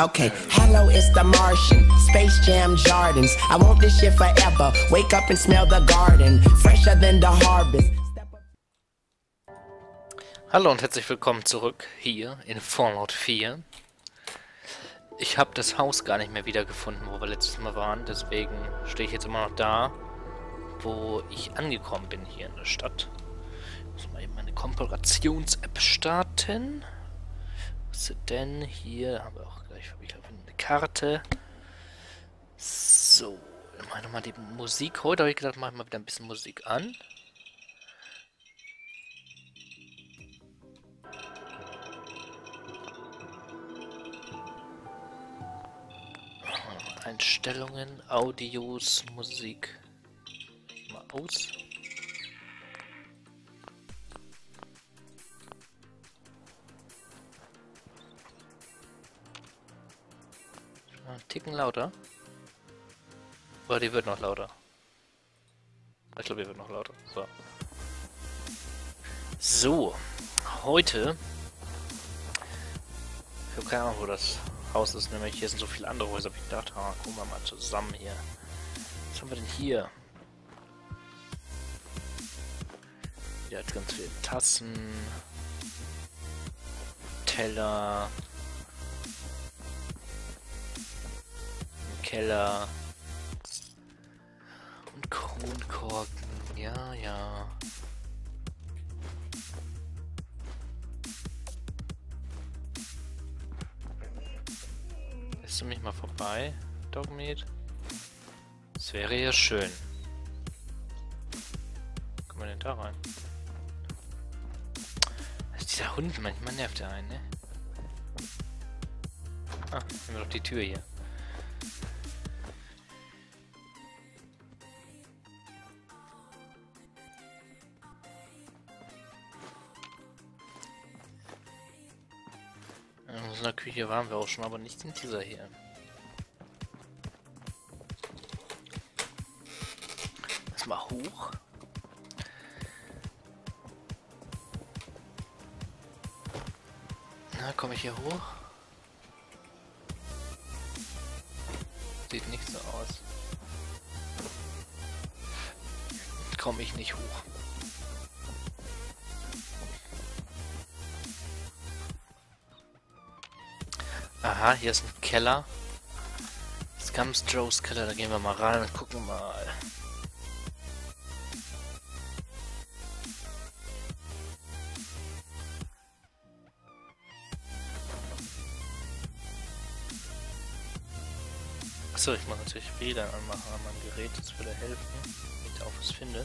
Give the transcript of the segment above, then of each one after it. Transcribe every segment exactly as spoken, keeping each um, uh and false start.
Okay, hello, it's the Martian, Space Jam Jardins. I want this shit forever. Wake up and smell the garden, fresher than the harvest. Hallo und herzlich willkommen zurück hier in Fallout vier. Ich habe das Haus gar nicht mehr wiedergefunden, wo wir letztes Mal waren. Deswegen stehe ich jetzt immer noch da, wo ich angekommen bin hier in der Stadt. Ich muss mal eben meine Komparations-App starten. Was ist denn hier? Haben wir auch gleich eine Karte. So, ich mache nochmal die Musik. Heute habe ich gedacht, mache ich mal wieder ein bisschen Musik an. Einstellungen, Audios, Musik. Mal aus. Einen Ticken lauter. Oder die wird noch lauter. Ich glaube, die wird noch lauter. So. So. Heute. Ich habe keine Ahnung, wo das Haus ist. Nämlich hier sind so viele andere Häuser. Hab ich gedacht, ah, gucken wir mal zusammen hier. Was haben wir denn hier? Hier hat ganz viele Tassen. Teller. Keller und Kronkorken, ja, ja. Lässt du mich mal vorbei, Dogmeat? Das wäre ja schön. Wie kommen wir denn da rein? Also dieser Hund, manchmal nervt er einen, ne? Ah, nehmen wir doch die Tür hier. In der Küche waren wir auch schon, aber nicht in dieser hier. Erstmal hoch. Na, komme ich hier hoch? Sieht nicht so aus. Komme ich nicht hoch. Aha, hier ist ein Keller. Scums Joe's Keller, da gehen wir mal rein und gucken mal. Achso, ich muss natürlich W LAN anmachen an meinem Gerät, das würde helfen, wenn ich da auch was finde.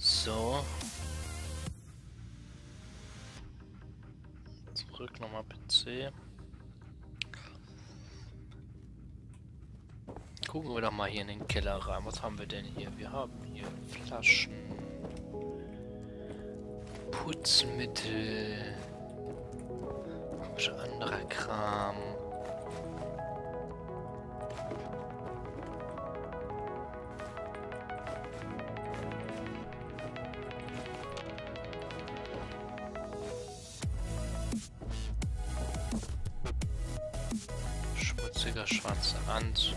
So. Zurück nochmal P C. Gucken wir doch mal hier in den Keller rein. Was haben wir denn hier? Wir haben hier Flaschen, Putzmittel, anderer Kram. Schmutziger schwarzer Anzug.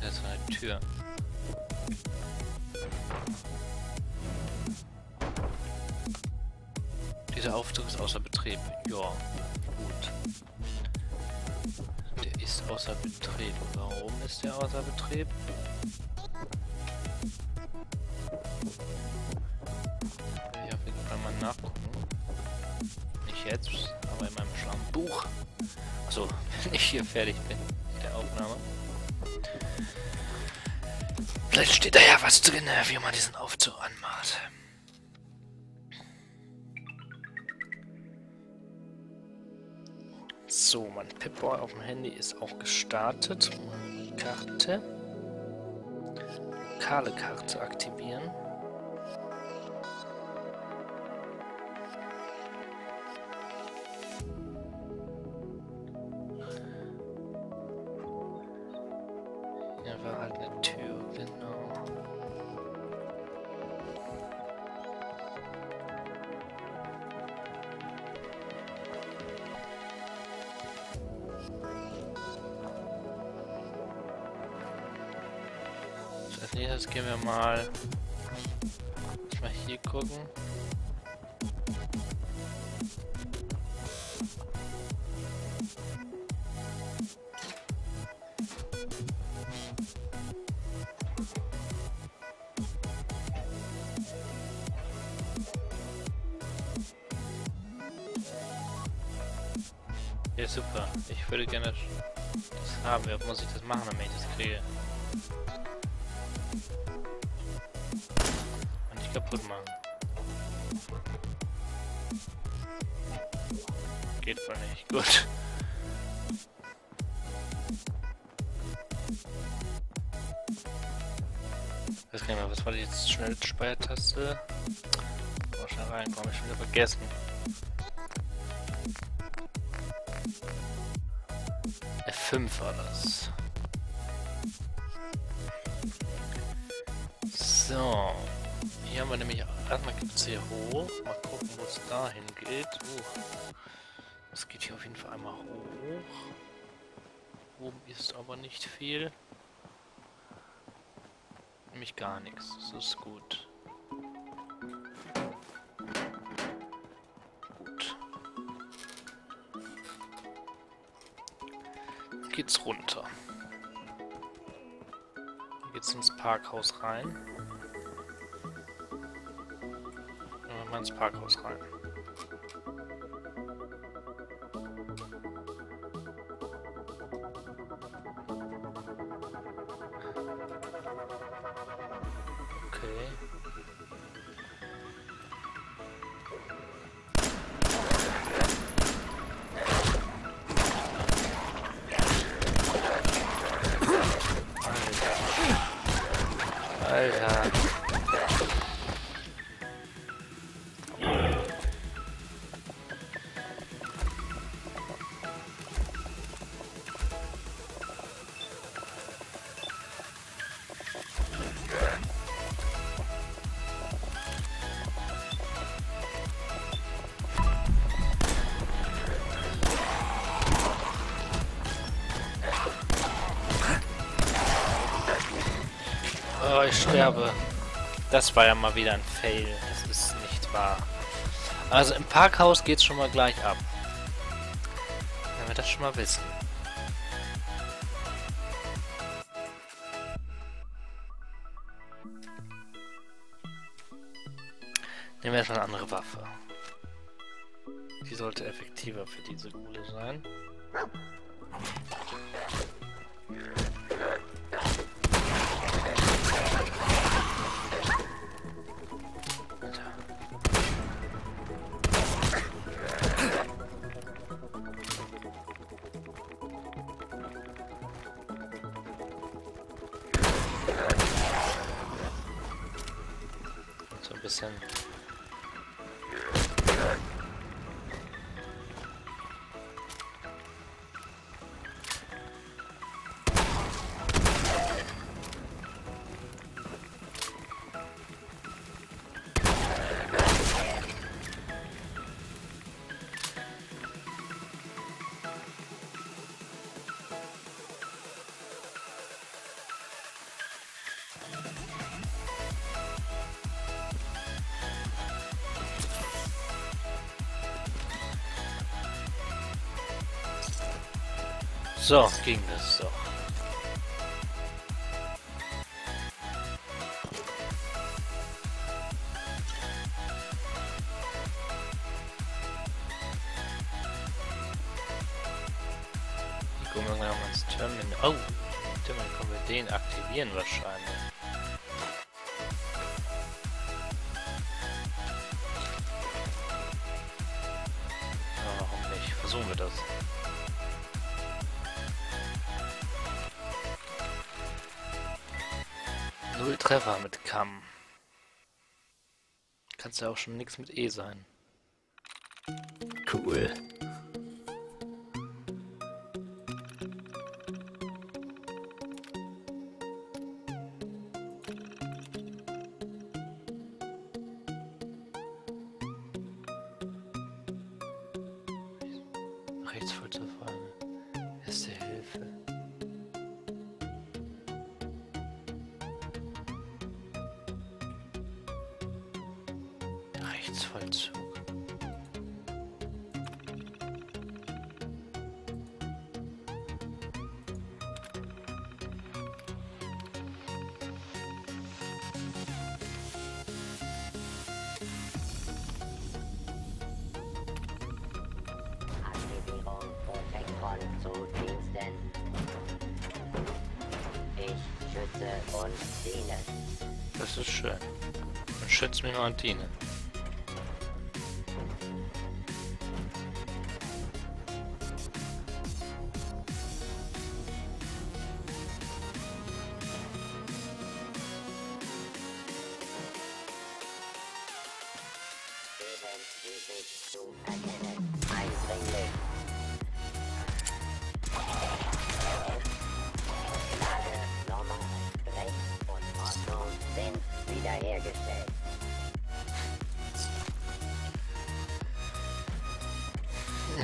Das war eine Tür. Dieser Aufzug ist außer Betrieb. Ja, gut. Der ist außer Betrieb. Warum ist der außer Betrieb? Ich auf jeden Fall mal nachgucken. Nicht jetzt, aber in meinem schlauen Buch. Achso, wenn ich hier fertig bin mit der Aufnahme. Vielleicht steht da ja was drin, wie man diesen Aufzug anmacht. So, mein Pip-Boy auf dem Handy ist auch gestartet. Karte. Lokale Karte aktivieren. nächstes gehen wir mal, mal hier gucken. Ja, super. Ich würde gerne das haben. Wie muss ich das machen, damit ich das kriege? Und nicht kaputt machen. Geht wohl nicht. Gut. Das kann ich mal. Was war die jetzt? Schnelle Speichertaste? Boah, schnell reinkommen. Ich habe wieder vergessen. F fünf war das. So. Hier haben wir nämlich erstmal hier hoch. Mal gucken, wo es dahin geht. Es uh, geht hier auf jeden Fall einmal hoch. Oben ist aber nicht viel. Nämlich gar nichts. Das ist gut. Geht's runter. Hier geht's ins Parkhaus rein. Gehen wir mal ins Parkhaus rein. Okay. Alter. Oh, ich sterbe. Das war ja mal wieder ein Fail. Das ist nicht wahr. Also im Parkhaus geht's schon mal gleich ab. Wenn wir das schon mal wissen. Nehmen wir erstmal eine andere Waffe. Die sollte effektiver für diese Gule sein. Bisschen. So, ging das doch. Ich gucke mal ins Terminal. Oh, Terminal können wir den aktivieren wahrscheinlich. Ja, warum nicht? Versuchen wir das. Null Treffer mit Kamm. Kannst ja auch schon nichts mit E sein. Cool. Rechts voll zur Frage. Erste Hilfe. Gerichtsvollzug. Das ist schön. Und schützt mich nur an Dienen.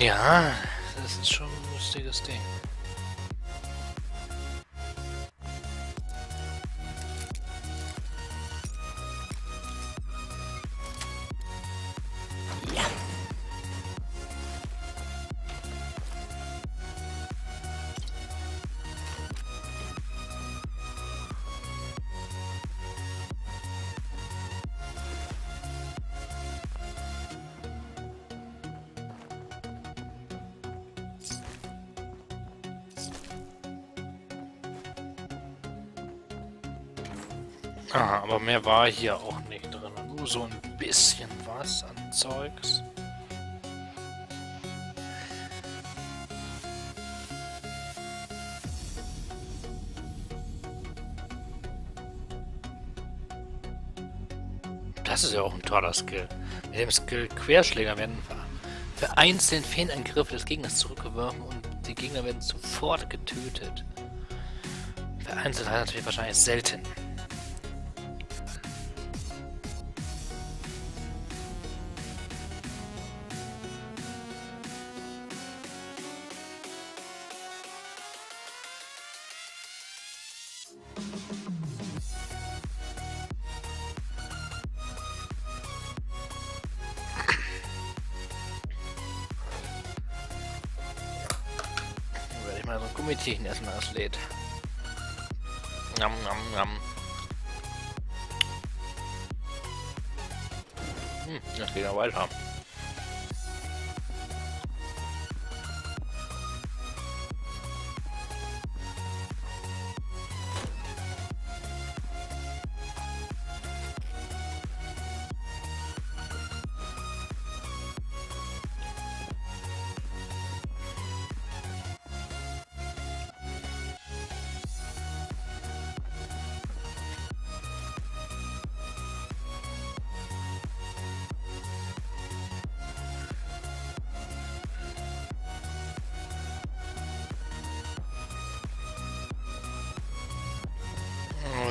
Ja, das ist schon ein lustiges Ding. Ja. Ah, aber mehr war hier auch nicht drin. Nur so ein bisschen was an Zeugs. Das ist ja auch ein toller Skill. Mit dem Skill Querschläger werden vereinzelt Feenangriffe des Gegners zurückgeworfen und die Gegner werden sofort getötet. Vereinzelt heißt natürlich wahrscheinlich selten. Also Gummitierchen erstmal das lädt. Nam, nam, nam. Hm, das geht ja weiter.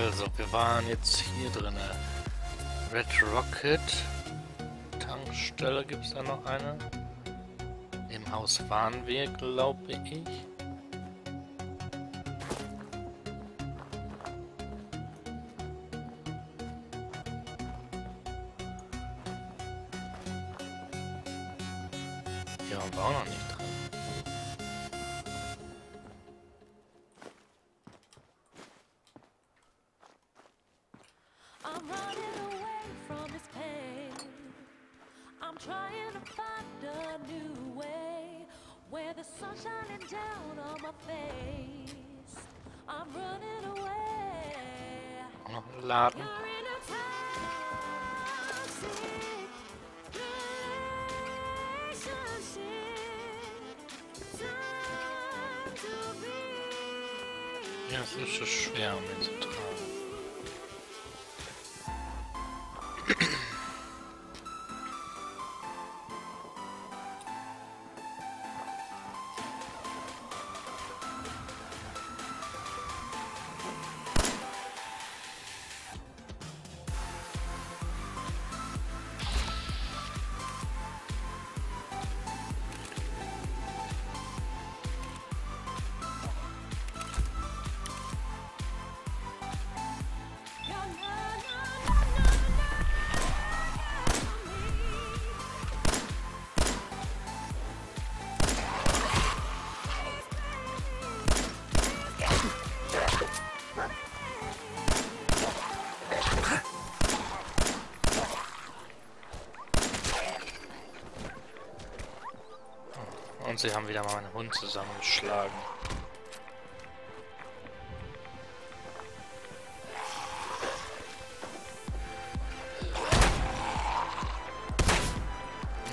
Also, wir waren jetzt hier drin. Red Rocket Tankstelle, gibt es da noch eine? Im Haus waren wir, glaube ich. Hier waren wir auch noch nicht drin. Noch einen Laden. Ja, es ist so schwer, um ihn zu tragen. Und sie haben wieder mal einen Hund zusammengeschlagen.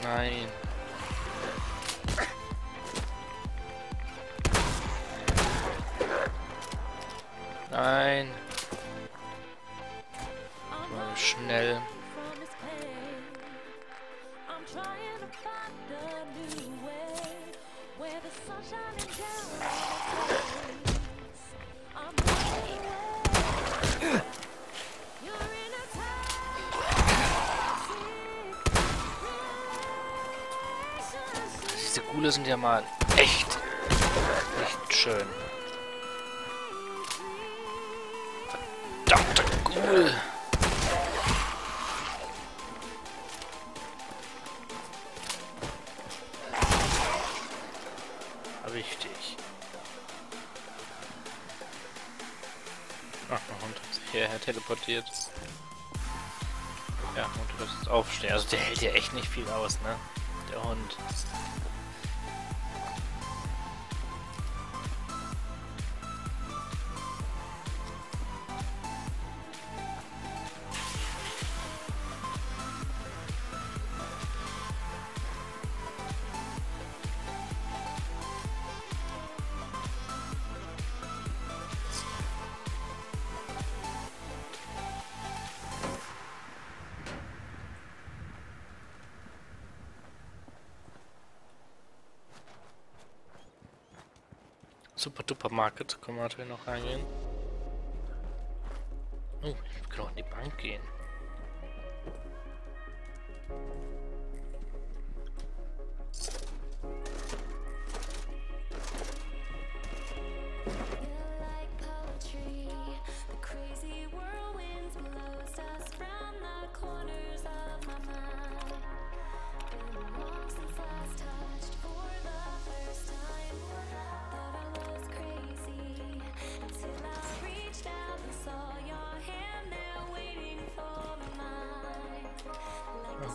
Nein. Nein. Mal schnell. Diese Ghule sind ja mal echt, echt schön. Verdammte Ghule. Richtig. Ach, mein Hund hat sich hierher teleportiert. Ja, und du darfst jetzt aufstehen. Also der hält ja echt nicht viel aus, ne? Der Hund. Super duper Market, können wir natürlich noch reingehen. Oh, ich kann auch in die Bank gehen.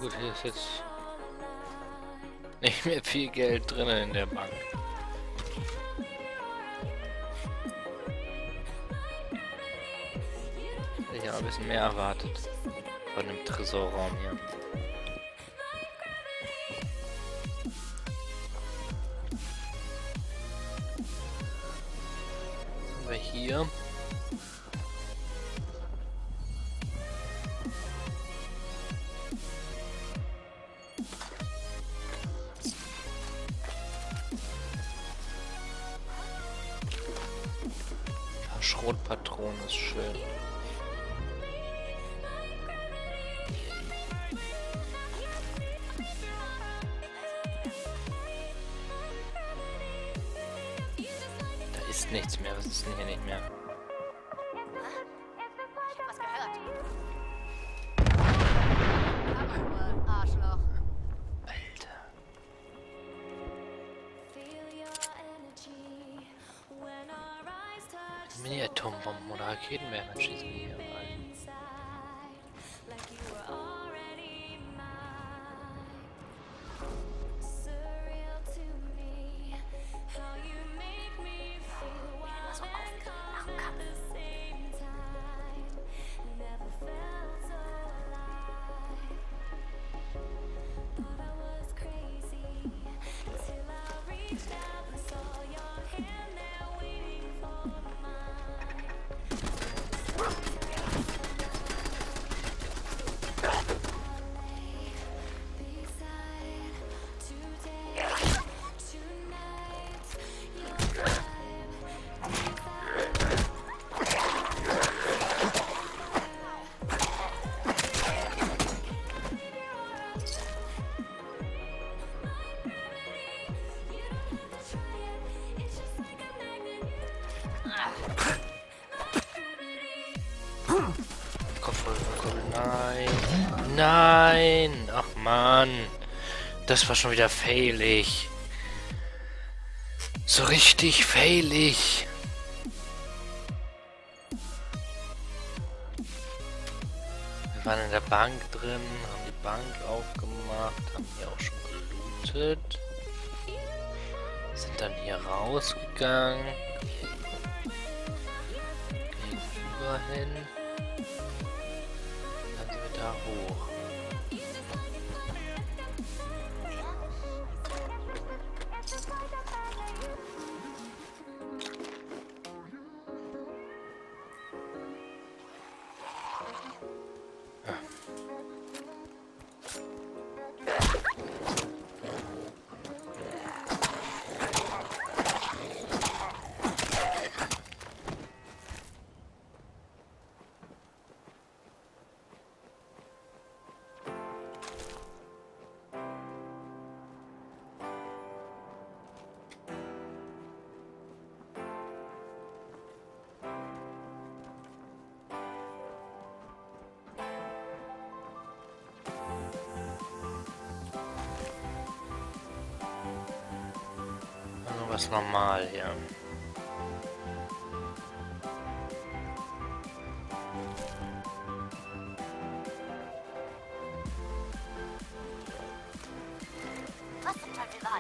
Gut, hier ist jetzt nicht mehr viel Geld drinnen in der Bank. Ich habe ein bisschen mehr erwartet von dem Tresorraum hier. Was haben wir hier? Schrotpatronen ist schön. Da ist nichts mehr. Was ist denn hier nicht mehr? Ich hab was gehört. Arschloch. Alter. Mini-Atombomben oder Raketenwerfer schießen hier rein. Nein, nein, ach man, das war schon wieder failig, so richtig failig. Wir waren in der Bank drin, haben die Bank aufgemacht, haben die auch schon gelootet. Sind dann hier rausgegangen. Gegenüber hin. Dann sind wir da hoch. Was normal hier. Was zum Teufel war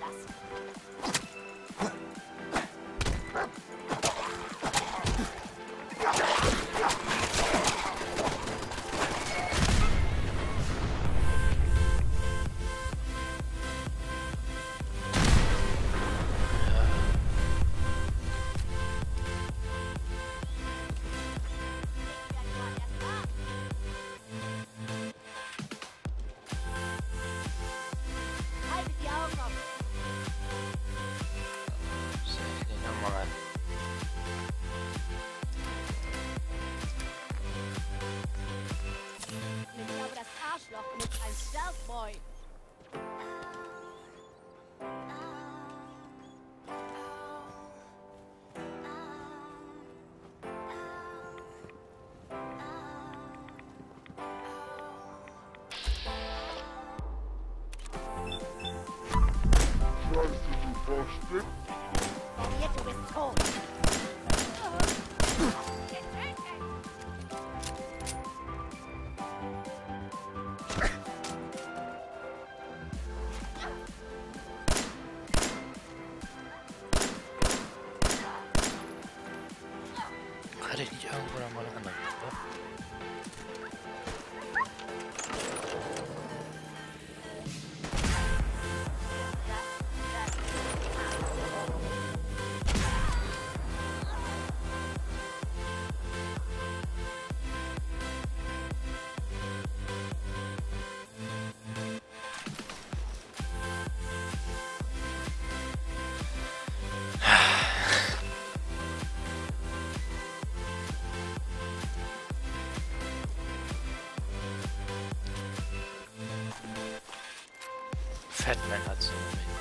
Fatman hat so einen.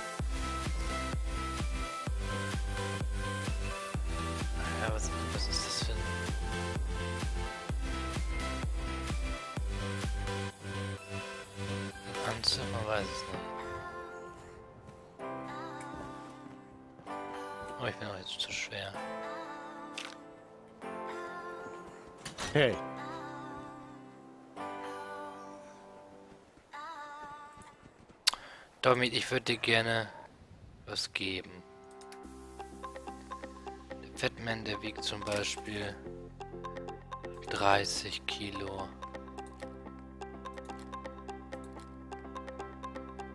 Ja, was, was ist das für ein... Anzug? Man weiß es nicht. Oh, ich bin auch jetzt zu schwer. Hey! Damit ich würde dir gerne was geben. Der Fatman, der wiegt zum Beispiel dreißig Kilo.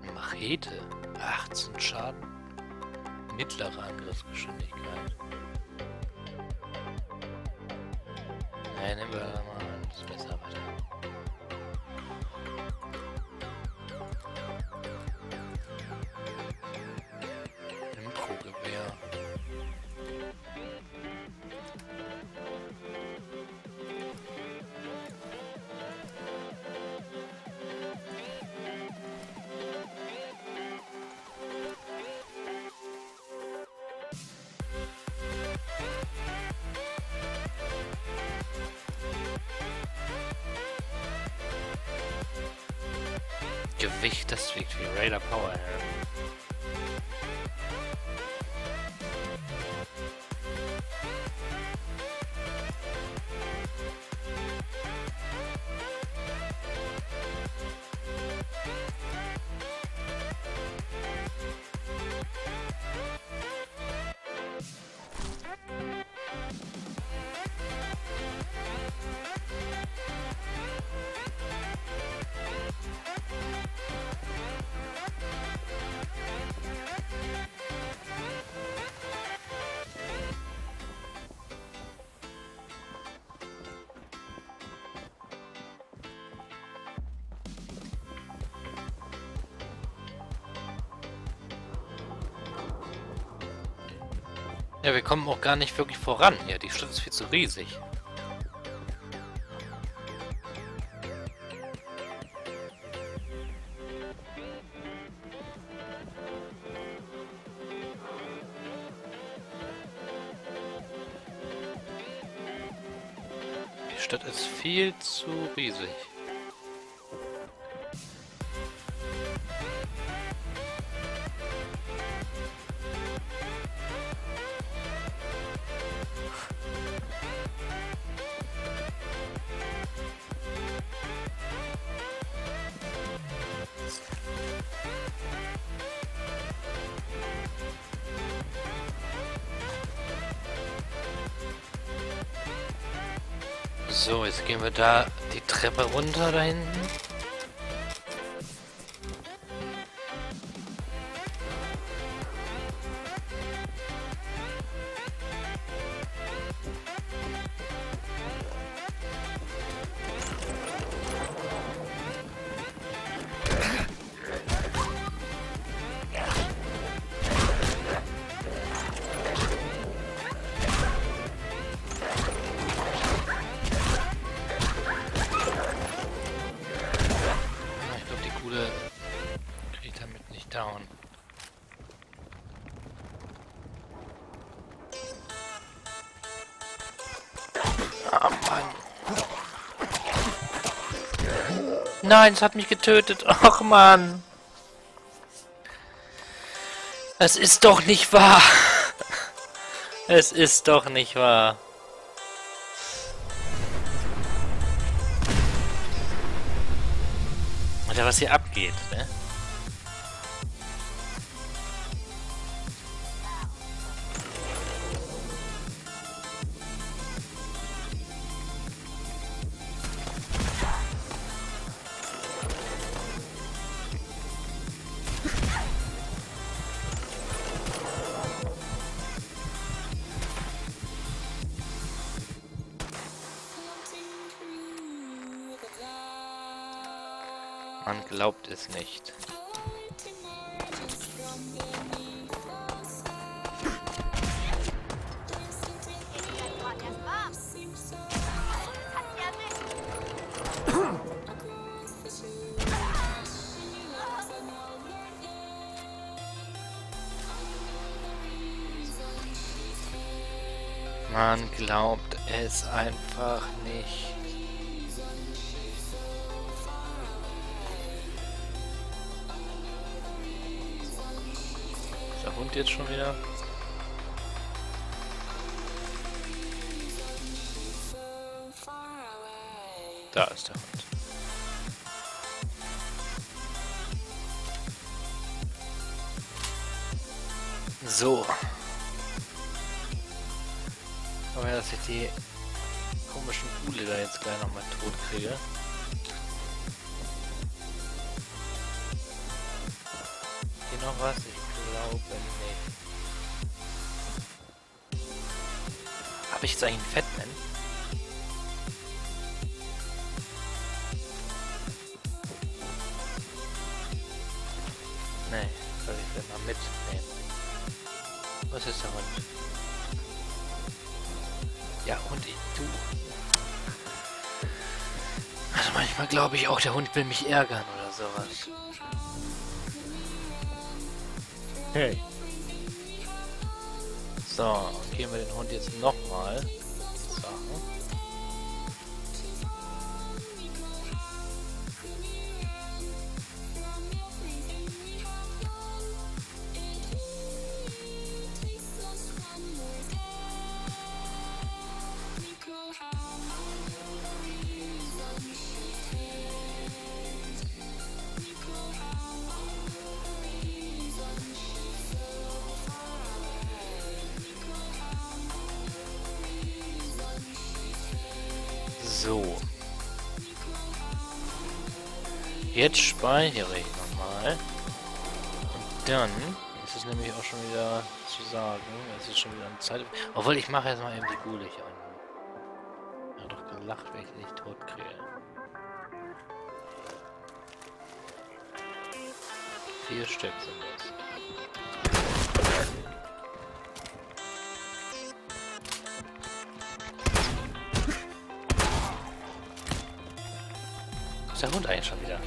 Eine Machete, achtzehn Schaden, mittlere Angriffsgeschwindigkeit. Nein, ja, nehmen wir da mal, das ist besser weiter. Gewicht, das wiegt wie Raider Power. Ja, wir kommen auch gar nicht wirklich voran hier. Die Stadt ist viel zu riesig. Die Stadt ist viel zu riesig. So, jetzt gehen wir da die Treppe runter da hinten. Nein, es hat mich getötet. Och, Mann. Es ist doch nicht wahr. Es ist doch nicht wahr. Alter, was hier abgeht, ne? Man glaubt es nicht. Man glaubt es einfach nicht. Und jetzt schon wieder. Da ist der Hund. So. Aber dass ich die komischen Pule da jetzt gleich nochmal tot kriege. Hier noch was? Glaube nicht. Habe ich jetzt eigentlich einen Fatman? Nee, soll ich den mal mitnehmen? Was ist der Hund? Ja, und ich, du. Also manchmal glaube ich auch, der Hund will mich ärgern oder sowas. Hey. So, gehen wir den Hund jetzt nochmal. So. So. Jetzt speichere ich nochmal. Und dann ist es nämlich auch schon wieder zu sagen. Es ist schon wieder eine Zeit. Obwohl, ich mache jetzt mal eben die Gulich an. Ich habe doch gelacht, wenn ich nicht tot kriege. Vier Stück sind das. der Hund eigentlich schon wieder?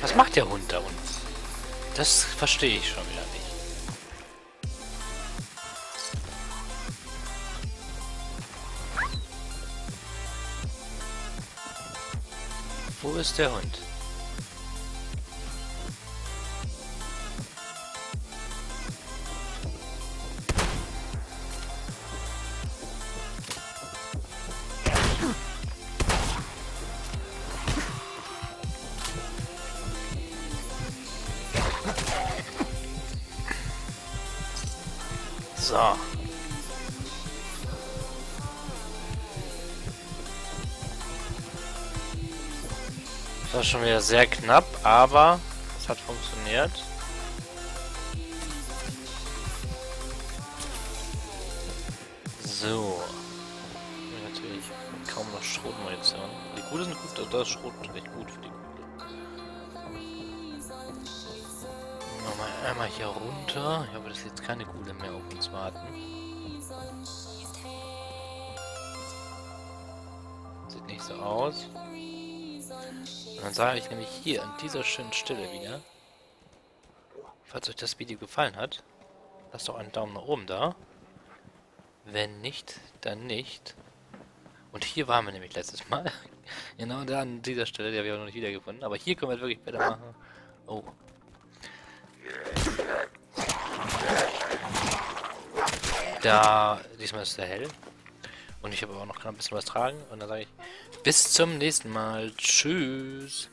Was macht der Hund da unten? Das verstehe ich schon wieder nicht. Wo ist der Hund? So. Das war schon wieder sehr knapp, aber es hat funktioniert. So. Natürlich kaum noch Schrotmunition. Die Gute sind gut, also das Schrot ist recht gut für die Gute. Nochmal einmal hier runter. Ich habe das jetzt keine Gute mehr auf uns warten. Sieht nicht so aus. Und dann sage ich nämlich hier an dieser schönen Stelle wieder, falls euch das Video gefallen hat, lasst doch einen Daumen nach oben da. Wenn nicht, dann nicht. Und hier waren wir nämlich letztes Mal. Genau da an dieser Stelle, die habe ich auch noch nicht wiedergefunden. Aber hier können wir wirklich besser machen. Oh. Da, diesmal ist der hell. Und ich habe auch noch ein bisschen was tragen. Und dann sage ich, bis zum nächsten Mal. Tschüss.